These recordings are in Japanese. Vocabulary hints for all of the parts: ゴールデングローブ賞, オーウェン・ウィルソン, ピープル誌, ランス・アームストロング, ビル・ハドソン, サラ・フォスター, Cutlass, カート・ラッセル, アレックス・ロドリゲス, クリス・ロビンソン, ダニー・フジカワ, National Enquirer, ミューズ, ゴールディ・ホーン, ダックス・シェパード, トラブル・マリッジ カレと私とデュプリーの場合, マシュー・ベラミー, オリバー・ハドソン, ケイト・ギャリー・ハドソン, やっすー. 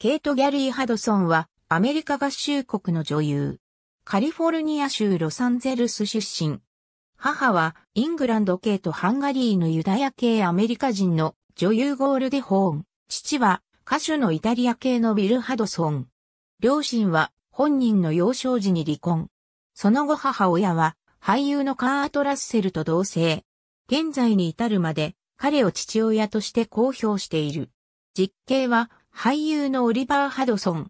ケイト・ギャリー・ハドソンはアメリカ合衆国の女優。カリフォルニア州ロサンゼルス出身。母はイングランド系とハンガリーのユダヤ系アメリカ人の女優ゴールデホーン。父は歌手のイタリア系のビル・ハドソン。両親は本人の幼少時に離婚。その後母親は俳優のカート・ラッセルと同棲。現在に至るまで彼を父親として公表している。実兄は俳優のオリバー・ハドソン。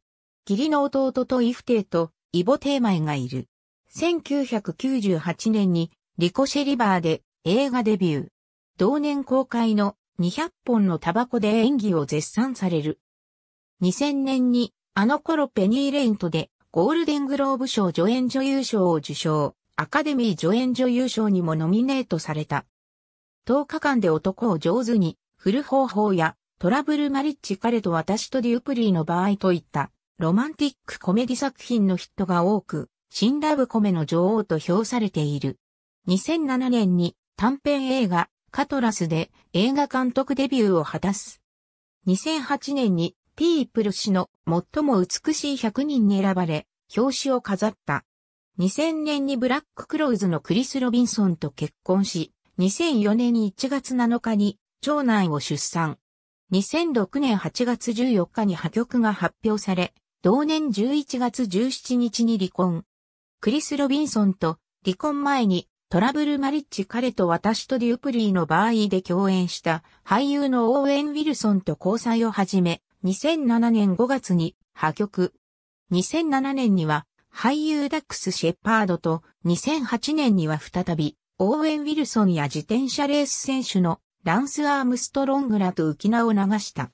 義理の弟とイフテイとイボテイマイがいる。1998年にリコシェリバーで映画デビュー。同年公開の200本のタバコで演技を絶賛される。2000年にあの頃ペニーレイントでゴールデングローブ賞助演女優賞を受賞、アカデミー助演女優賞にもノミネートされた。10日間で男を上手に振る方法やトラブルマリッジ彼と私とデュプリーの場合といった。ロマンティックコメディ作品のヒットが多く、新ラブコメの女王と評されている。2007年に短編映画、Cutlassで映画監督デビューを果たす。2008年にピープル誌の最も美しい100人に選ばれ、表紙を飾った。2000年にブラッククローズのクリス・ロビンソンと結婚し、2004年1月7日に長男を出産。2006年8月14日に破局が発表され、同年11月17日に離婚。クリス・ロビンソンと離婚前にトラブルマリッジ彼と私とデュプリーの場合で共演した俳優のオーウェン・ウィルソンと交際を始め、2007年5月に破局。2007年には俳優ダックス・シェパードと2008年には再びオーウェン・ウィルソンや自転車レース選手のランス・アームストロングらと浮き名を流した。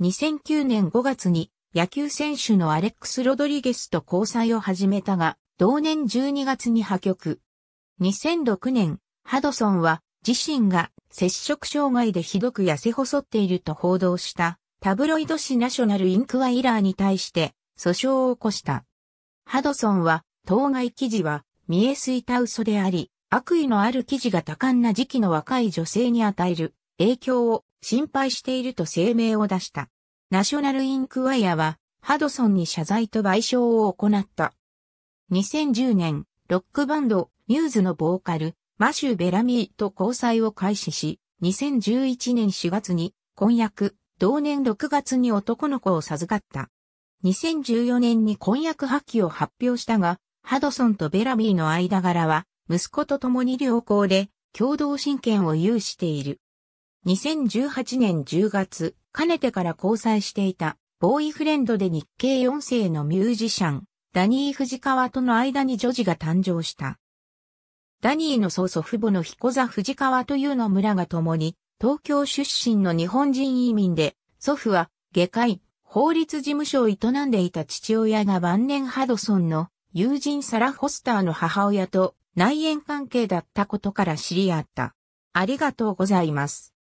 2009年5月に野球選手のアレックス・ロドリゲスと交際を始めたが、同年12月に破局。2006年、ハドソンは自身が摂食障害でひどく痩せ細っていると報道したタブロイド紙ナショナル・インクワイラーに対して訴訟を起こした。ハドソンは当該記事は見えすいた嘘であり、悪意のある記事が多感な時期の若い女性に与える影響を心配していると声明を出した。ナショナルインクワイアは、ハドソンに謝罪と賠償を行った。2010年、ロックバンド、ミューズのボーカル、マシュ・ベラミーと交際を開始し、2011年4月に婚約、同年6月に男の子を授かった。2014年に婚約破棄を発表したが、ハドソンとベラミーの間柄は、息子と共に良好で、共同親権を有している。2018年10月、かねてから交際していた、ボーイフレンドで日系4世のミュージシャン、ダニー・フジカワとの間に女児が誕生した。ダニーの曽祖父母の彦座フジカワというの村が共に、東京出身の日本人移民で、祖父は、外科医、法律事務所を営んでいた父親が晩年ハドソンの友人サラ・フォスターの母親と内縁関係だったことから知り合った。ありがとうございます。